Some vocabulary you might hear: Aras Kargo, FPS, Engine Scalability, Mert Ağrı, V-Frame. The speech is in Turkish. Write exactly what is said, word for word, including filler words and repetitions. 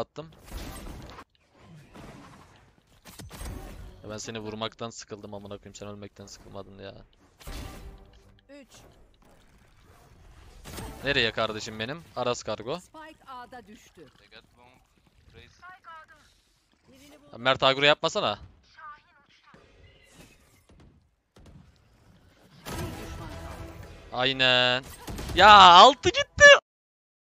attım. Ya ben seni vurmaktan sıkıldım amına koyayım, sen ölmekten sıkılmadın ya. üç Nereye kardeşim benim? Aras Kargo. Spike A'da düştü. Ya Mert Ağrı yapmasana. Aynen. Ya altı gitti.